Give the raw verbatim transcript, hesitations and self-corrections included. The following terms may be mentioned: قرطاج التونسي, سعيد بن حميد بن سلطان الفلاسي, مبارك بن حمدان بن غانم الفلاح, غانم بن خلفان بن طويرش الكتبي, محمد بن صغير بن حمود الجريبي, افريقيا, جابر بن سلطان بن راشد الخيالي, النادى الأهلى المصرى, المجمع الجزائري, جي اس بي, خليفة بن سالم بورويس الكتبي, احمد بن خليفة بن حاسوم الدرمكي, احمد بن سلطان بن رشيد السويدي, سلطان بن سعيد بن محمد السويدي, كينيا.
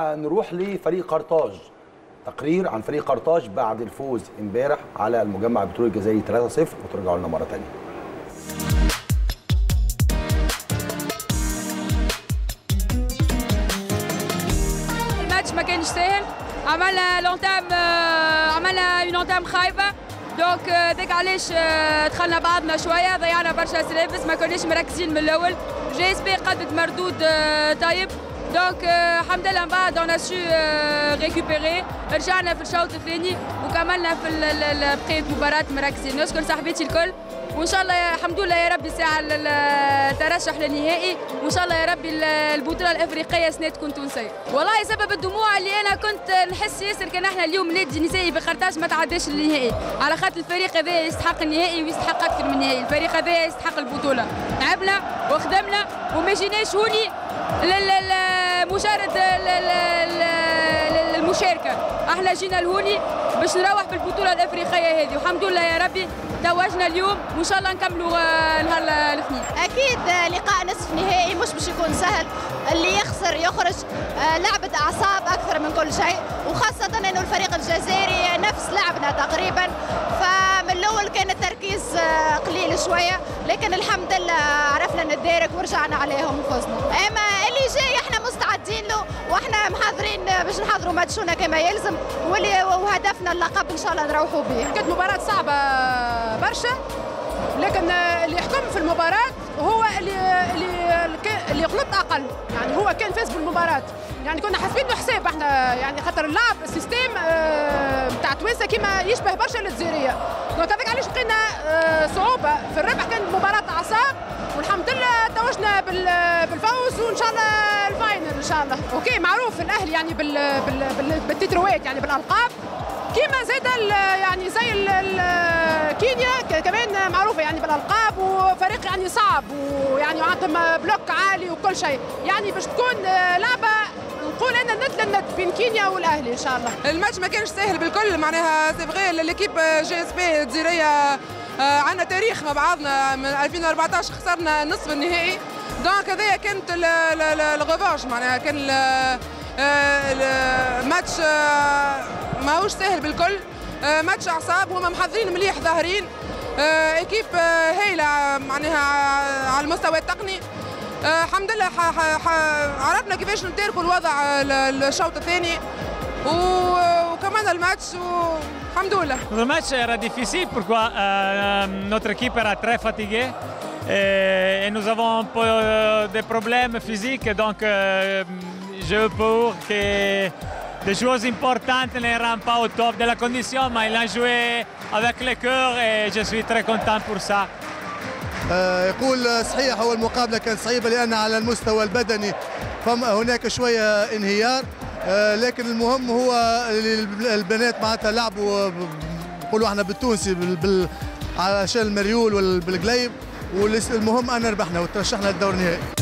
نروح لفريق قرطاج، تقرير عن فريق قرطاج بعد الفوز امبارح على المجمع البترولي الجزائري ثلاثة صفر وترجعوا لنا مرة تانية. الماتش ما كانش سهل، عملنا لونتام عملنا اون اونتام خايبة، دونك هذاك علاش دخلنا بعضنا شوية، ضيعنا برشا سلابس، ما كناش مركزين من الأول، جي اس بي قدت مردود طيب. دونك الحمد لله من بعد اون سو ريكوبيري، رجعنا في الشوط الثاني وكملنا في بقيه مباراه مركزين. نشكر صاحبتي الكل وان شاء الله الحمد لله يا ربي ساعه الترشح للنهائي، وان شاء الله يا ربي البطوله الافريقيه سنه تكون تونسيه. والله سبب الدموع اللي انا كنت نحس ياسر كان احنا اليوم نادي نسائي بقرطاج ما تعداش للنهائي، على خاطر الفريق هذا يستحق النهائي ويستحق اكثر من النهائي، الفريق هذا يستحق البطوله. تعبنا وخدمنا وما جيناش هوني مجرد المشاركه، احنا جينا لهوني باش نروح بالبطوله الافريقيه هذه، والحمد لله يا ربي تواجدنا اليوم وان شاء الله نكملوا نهار الاثنين. اكيد لقاء نصف نهائي مش باش يكون سهل، اللي يخسر يخرج، لعبه اعصاب اكثر من كل شيء، وخاصه انه الفريق الجزائري نفس لعبنا تقريبا، فمن الاول كان التركيز قليل شويه، لكن الحمد لله عرفنا نتدارك ورجعنا عليهم وفزنا. اما اللي جاي احنا مستعدين له واحنا محضرين باش نحضروا ماتشونا كما يلزم، وهدفنا اللقب ان شاء الله نروحوا به. كانت مباراه صعبه برشا، لكن اللي يحكم في المباراه هو اللي اللي اللي غلط اقل، يعني هو كان فاز بالمباراه، يعني كنا حاسبين حساب احنا، يعني خاطر اللعب السيستم نتاع تويسا كيما يشبه برشا الجزائريه، دونك هذاك علاش لقينا صعوبه في الربح، كانت مباراه اعصاب والحمد لله توجنا بالفوز وان شاء الله الفاينل ان شاء الله. اوكي معروف الاهلي يعني بالتتروات يعني بالالقاب كيما زاد يعني زي كينيا كمان معروفه يعني بالالقاب، وفريق يعني صعب ويعني عندهم بلوك عالي وكل شيء، يعني باش تكون لعبه نقول انا ند لند بين كينيا والاهلي ان شاء الله. الماتش ما كانش سهل بالكل، معناها سي فغي ليكيب جي اس بي الجزائريه عندنا تاريخ مع بعضنا، من ألفين وأربعطاش خسرنا نصف النهائي، دونك هذايا كانت الغوفاج، معناها كان الماتش ماهوش سهل بالكل، ماتش اعصاب، هما محضرين مليح ظاهرين، اكيب هايله معناها على المستوى التقني، الحمد لله عرفنا كيفاش نتداركوا الوضع الشوط الثاني وكمان الماتش والحمد لله. Le match era difficile perché euh, notre équipe era très fatiguée et, et nous avons un peu euh, des problèmes physiques, donc euh, je pense que des choses importantes ne rentrent pas au top de la condition, mais il a joué avec le cœur et je suis très content pour ça. يقول صحيح هو المقابلة كانت صعيبة لأن على المستوى البدني فهناك شوية انهيار، لكن المهم هو البنات معناتها لعبوا نقولوا احنا بالتونسي على شان المريول والقليب، والمهم أن ربحنا وترشحنا للدور النهائي.